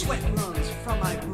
sweat runs from my